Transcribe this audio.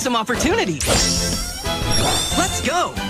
awesome opportunity. Let's go!